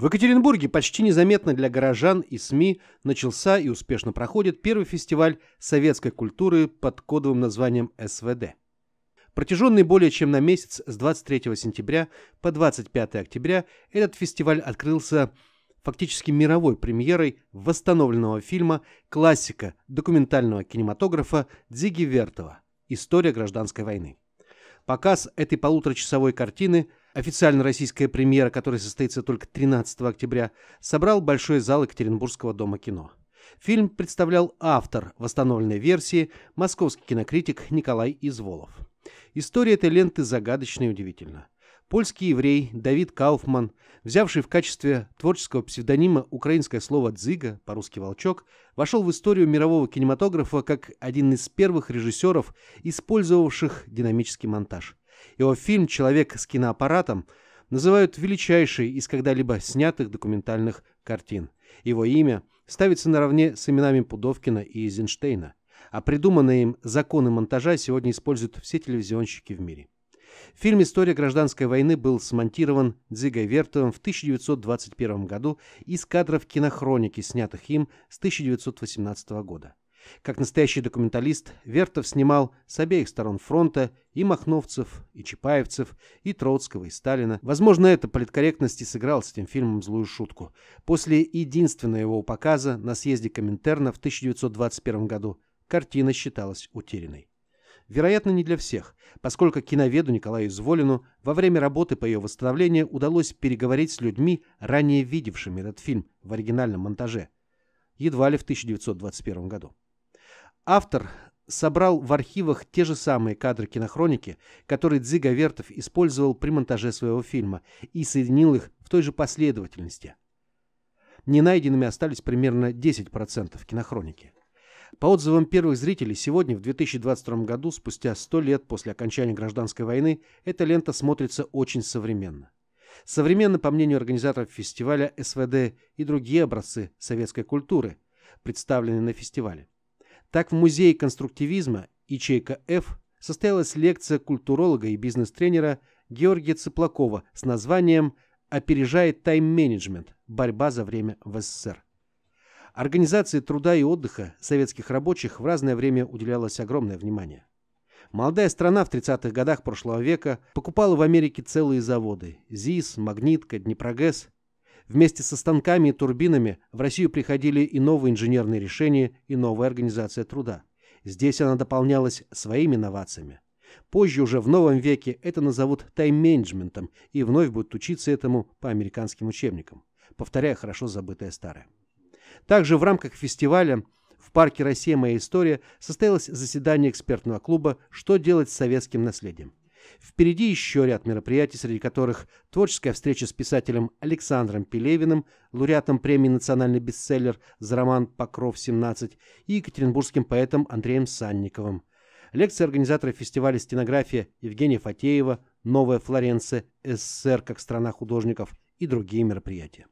В Екатеринбурге почти незаметно для горожан и СМИ начался и успешно проходит первый фестиваль советской культуры под кодовым названием СВД. Протяженный более чем на месяц с 23 сентября по 25 октября этот фестиваль открылся фактически мировой премьерой восстановленного фильма классика документального кинематографа Дзиги Вертова «История гражданской войны». Показ этой полуторачасовой картины, официально российская премьера, которая состоится только 13 октября, собрал большой зал Екатеринбургского дома кино. Фильм представлял автор восстановленной версии, московский кинокритик Николай Изволов. История этой ленты загадочна и удивительна. Польский еврей Давид Кауфман, взявший в качестве творческого псевдонима украинское слово «дзига», по-русски «волчок», вошел в историю мирового кинематографа как один из первых режиссеров, использовавших динамический монтаж. Его фильм «Человек с киноаппаратом» называют величайшей из когда-либо снятых документальных картин. Его имя ставится наравне с именами Пудовкина и Эйзенштейна, а придуманные им законы монтажа сегодня используют все телевизионщики в мире. Фильм «История гражданской войны» был смонтирован Дзигой Вертовым в 1921 году из кадров кинохроники, снятых им с 1918 года. Как настоящий документалист, Вертов снимал с обеих сторон фронта и махновцев, и чапаевцев, и Троцкого, и Сталина. Возможно, эта политкорректность и сыграла с этим фильмом злую шутку. После единственного его показа на съезде Коминтерна в 1921 году картина считалась утерянной. Вероятно, не для всех, поскольку киноведу Николаю Изволину во время работы по ее восстановлению удалось переговорить с людьми, ранее видевшими этот фильм в оригинальном монтаже, едва ли в 1921 году. Автор собрал в архивах те же самые кадры кинохроники, которые Дзига Вертов использовал при монтаже своего фильма, и соединил их в той же последовательности. Ненайденными остались примерно 10% кинохроники. По отзывам первых зрителей, сегодня, в 2022 году, спустя 100 лет после окончания гражданской войны, эта лента смотрится очень современно. Современно, по мнению организаторов фестиваля, СВД и другие образцы советской культуры, представленные на фестивале. Так, в музее конструктивизма ячейка F состоялась лекция культуролога и бизнес-тренера Георгия Цыплакова с названием «Опережает тайм-менеджмент. Борьба за время в СССР». Организации труда и отдыха советских рабочих в разное время уделялось огромное внимание. Молодая страна в 30-х годах прошлого века покупала в Америке целые заводы – ЗИС, Магнитка, Днепрогресс. Вместе со станками и турбинами в Россию приходили и новые инженерные решения, и новая организация труда. Здесь она дополнялась своими новациями. Позже, уже в новом веке, это назовут тайм-менеджментом и вновь будут учиться этому по американским учебникам, повторяя хорошо забытое старое. Также в рамках фестиваля в парке «Россия. Моя история» состоялось заседание экспертного клуба «Что делать с советским наследием?». Впереди еще ряд мероприятий, среди которых творческая встреча с писателем Александром Пелевиным, лауреатом премии «Национальный бестселлер» за роман «Покров-17» и екатеринбургским поэтом Андреем Санниковым. Лекция организатора фестиваля «Стенография» Евгения Фатеева, «Новая Флоренция. СССР как страна художников» и другие мероприятия.